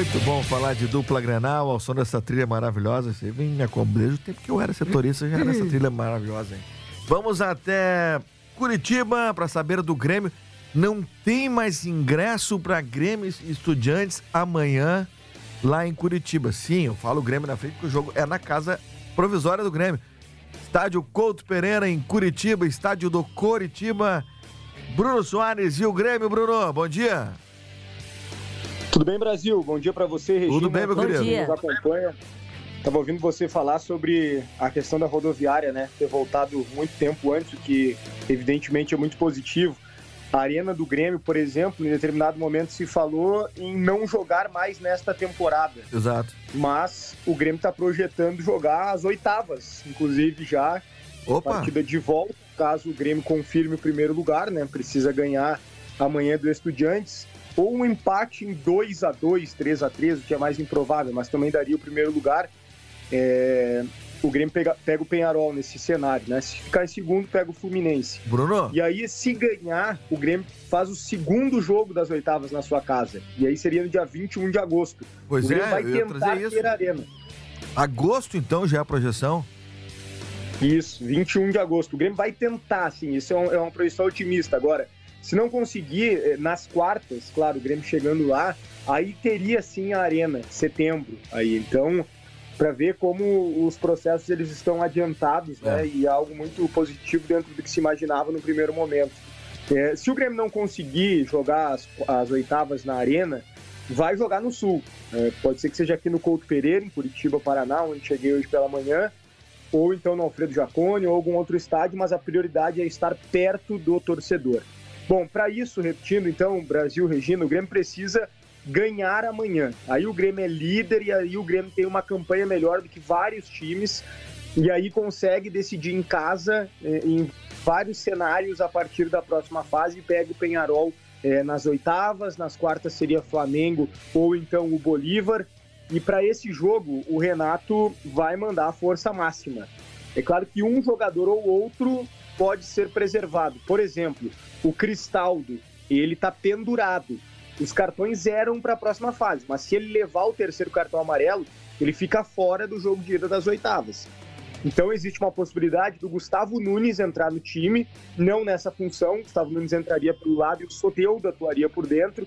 Muito bom falar de dupla Grenal, ao som dessa trilha maravilhosa. Você vem me acompanhar desde o tempo que eu era setorista, já era essa trilha maravilhosa, hein? Vamos até Coritiba para saber do Grêmio. Não tem mais ingresso para Grêmio e Estudiantes amanhã lá em Coritiba. Sim, eu falo Grêmio na frente porque o jogo é na casa provisória do Grêmio. Estádio Couto Pereira em Coritiba, estádio do Coritiba. Bruno Soares e o Grêmio. Bruno, bom dia. Tudo bem, Brasil? Bom dia para você, Regina. Tudo bem, meu querido. Nos acompanha. Estava ouvindo você falar sobre a questão da rodoviária, né? Ter voltado muito tempo antes, o que evidentemente é muito positivo. A Arena do Grêmio, por exemplo, em determinado momento se falou em não jogar mais nesta temporada. Exato. Mas o Grêmio está projetando jogar as oitavas, inclusive já. Opa. Partida de volta, caso o Grêmio confirme o primeiro lugar, né? Precisa ganhar amanhã do Estudiantes. Ou um empate em 2-2, 3-3, o que é mais improvável, mas também daria o primeiro lugar. O Grêmio pega o Peñarol nesse cenário, né? Se ficar em segundo, pega o Fluminense. Bruno? E aí, se ganhar, o Grêmio faz o segundo jogo das oitavas na sua casa. E aí seria no dia 21 de agosto. Pois é, o Grêmio vai tentar ter a Arena. Agosto, então, já é a projeção? Isso, 21 de agosto. O Grêmio vai tentar, assim, isso é uma projeção otimista. Agora, se não conseguir, nas quartas, claro, o Grêmio chegando lá, aí teria, sim, a Arena, setembro. Aí, então, para ver como os processos eles estão adiantados, né? E algo muito positivo dentro do que se imaginava no primeiro momento. Se o Grêmio não conseguir jogar as oitavas na Arena, vai jogar no Sul. Pode ser que seja aqui no Couto Pereira, em Curitiba, Paraná, onde cheguei hoje pela manhã, ou então no Alfredo Jaconi ou algum outro estádio, mas a prioridade é estar perto do torcedor. Bom, para isso, repetindo então, Brasil, Regina, o Grêmio precisa ganhar amanhã. Aí o Grêmio é líder e aí o Grêmio tem uma campanha melhor do que vários times e aí consegue decidir em casa em vários cenários a partir da próxima fase e pega o Peñarol nas oitavas, nas quartas seria Flamengo ou então o Bolívar e para esse jogo o Renato vai mandar a força máxima. É claro que um jogador ou outro pode ser preservado. Por exemplo, o Cristaldo, ele está pendurado. Os cartões eram para a próxima fase, mas se ele levar o terceiro cartão amarelo, ele fica fora do jogo de ida das oitavas. Então existe uma possibilidade do Gustavo Nunes entrar no time, não nessa função, o Gustavo Nunes entraria para o lado e o Soteldo atuaria por dentro.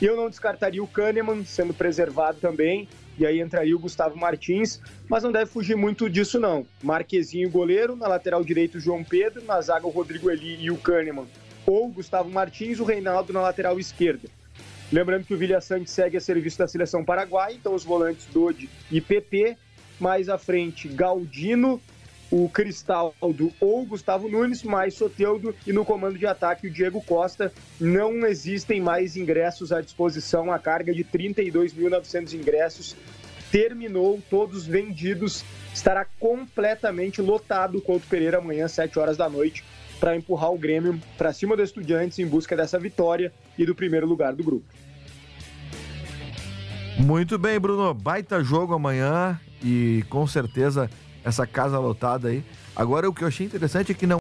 Eu não descartaria o Kannemann sendo preservado também, e aí entraria o Gustavo Martins, mas não deve fugir muito disso não. Marquezinho, goleiro, na lateral direita o João Pedro, na zaga o Rodrigo Eli e o Kannemann. Ou o Gustavo Martins, o Reinaldo na lateral esquerda. Lembrando que o Villasanti segue a serviço da Seleção Paraguai, então os volantes Dodi e PP, mais à frente Galdino, o Cristaldo ou Gustavo Nunes, mais Soteldo e no comando de ataque o Diego Costa. Não existem mais ingressos à disposição, a carga de 32.900 ingressos terminou, todos vendidos, estará completamente lotado o Couto Pereira amanhã às 7 horas da noite. Para empurrar o Grêmio para cima do Estudiantes em busca dessa vitória e do primeiro lugar do grupo. Muito bem, Bruno. Baita jogo amanhã e com certeza essa casa lotada aí. Agora o que eu achei interessante é que não